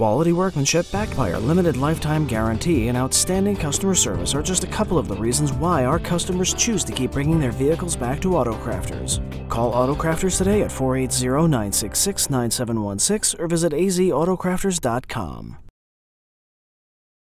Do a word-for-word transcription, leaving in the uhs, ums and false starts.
Quality workmanship backed by our limited lifetime guarantee and outstanding customer service are just a couple of the reasons why our customers choose to keep bringing their vehicles back to Auto Crafters. Call Auto Crafters today at four eight zero, nine six six, nine seven one six or visit a z auto crafters dot com.